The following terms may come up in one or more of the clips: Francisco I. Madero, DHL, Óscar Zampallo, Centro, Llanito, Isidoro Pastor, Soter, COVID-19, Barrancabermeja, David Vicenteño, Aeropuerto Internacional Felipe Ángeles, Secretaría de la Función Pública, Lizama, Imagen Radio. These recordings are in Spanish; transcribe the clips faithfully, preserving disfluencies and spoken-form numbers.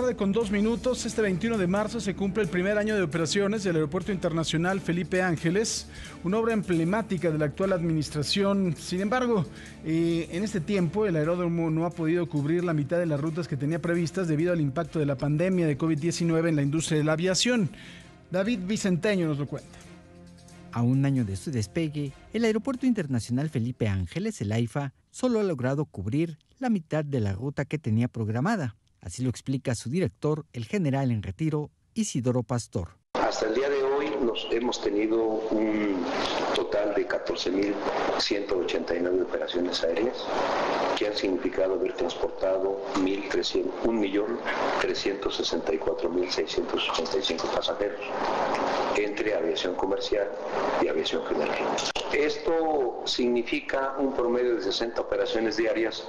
tarde con dos minutos. Este veintiuno de marzo se cumple el primer año de operaciones del Aeropuerto Internacional Felipe Ángeles, una obra emblemática de la actual administración. Sin embargo, eh, en este tiempo el aeródromo no ha podido cubrir la mitad de las rutas que tenía previstas debido al impacto de la pandemia de COVID diecinueve en la industria de la aviación. David Vicenteño nos lo cuenta. A un año de su despegue, el Aeropuerto Internacional Felipe Ángeles, el AIFA, solo ha logrado cubrir la mitad de la ruta que tenía programada. Así lo explica su director, el general en retiro, Isidoro Pastor. Hasta el día de hoy nos hemos tenido un total de catorce mil ciento ochenta y nueve operaciones aéreas que han significado haber transportado un millón trescientos sesenta y cuatro mil seiscientos ochenta y cinco pasajeros entre aviación comercial y aviación general. Esto significa un promedio de sesenta operaciones diarias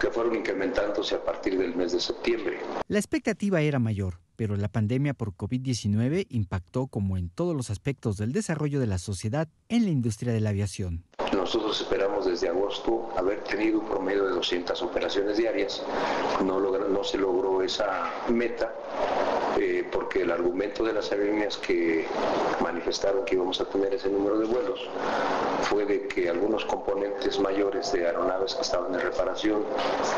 que fueron incrementándose a partir del mes de septiembre. La expectativa era mayor, pero la pandemia por COVID diecinueve impactó, como en todos los aspectos del desarrollo de la sociedad, en la industria de la aviación. Nosotros esperamos desde agosto haber tenido un promedio de doscientas operaciones diarias. No, logra, no se logró esa meta eh, porque el argumento de las aerolíneas que manifestaron que íbamos a tener ese número de vuelos fue de que algunos componentes mayores de aeronaves que estaban en reparación,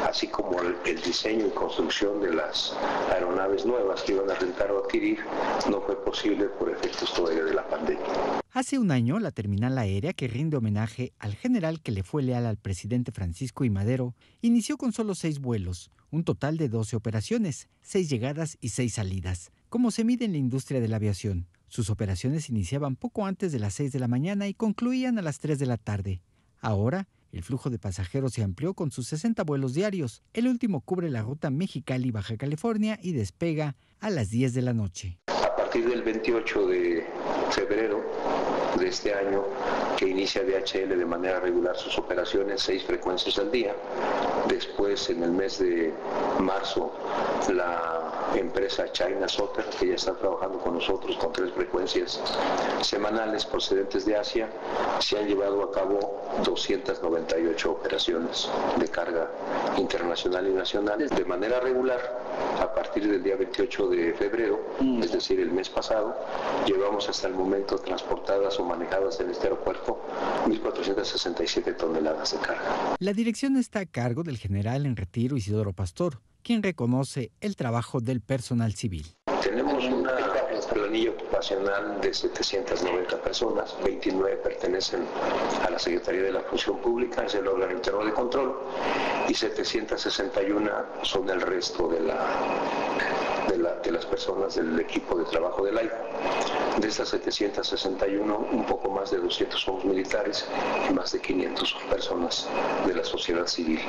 así como el, el diseño y construcción de las aeronaves nuevas que iban a rentar o adquirir, no fue posible por efectos todavía de la pandemia. Hace un año, la terminal aérea, que rinde homenaje al general que le fue leal al presidente Francisco I. Madero, inició con solo seis vuelos, un total de doce operaciones, seis llegadas y seis salidas, como se mide en la industria de la aviación. Sus operaciones iniciaban poco antes de las seis de la mañana y concluían a las tres de la tarde. Ahora, el flujo de pasajeros se amplió con sus sesenta vuelos diarios. El último cubre la ruta Mexicali-Baja California y despega a las diez de la noche. A partir del veintiocho de febrero de este año, que inicia D H L de manera regular sus operaciones, seis frecuencias al día. Después, en el mes de marzo, la empresa China Soter, que ya está trabajando con nosotros con tres frecuencias semanales procedentes de Asia, se han llevado a cabo doscientas noventa y ocho operaciones de carga internacional y nacional de manera regular. A partir del día veintiocho de febrero, es decir, el mes pasado, llevamos hasta el momento transportadas o manejadas en este aeropuerto mil cuatrocientas sesenta y siete toneladas de carga. La dirección está a cargo del general en retiro Isidoro Pastor, quien reconoce el trabajo del personal civil. Tenemos una planilla ocupacional de setecientas noventa personas, veintinueve pertenecen a la Secretaría de la Función Pública, es el órgano interno de control, y setecientas sesenta y una son el resto de, la, de, la, de las personas del equipo de trabajo del AIFA. De estas setecientas sesenta y una, un poco más de doscientos somos militares y más de quinientas son personas de la sociedad civil.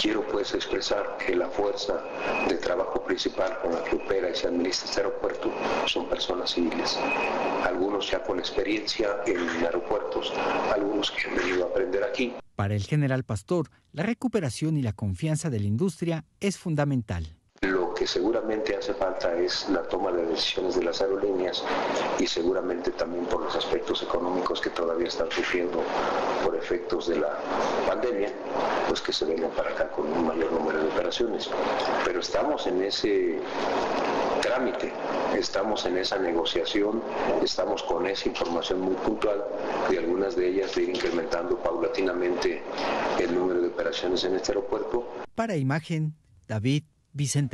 Quiero pues expresar que la fuerza de trabajo principal con la que opera y se administra este aeropuerto son personas civiles, algunos ya con experiencia en aeropuertos, algunos que han venido a aprender aquí. Para el general Pastor, la recuperación y la confianza de la industria es fundamental. Lo que seguramente hace falta es la toma de decisiones de las aerolíneas y seguramente también por los aspectos económicos que todavía están sufriendo por efectos de la pandemia, pues que se vengan para acá con un mayor número de operaciones. Pero estamos en ese trámite, estamos en esa negociación, estamos con esa información muy puntual de algunas de ellas de ir incrementando paulatinamente el número de operaciones en este aeropuerto. Para Imagen, David Vicente.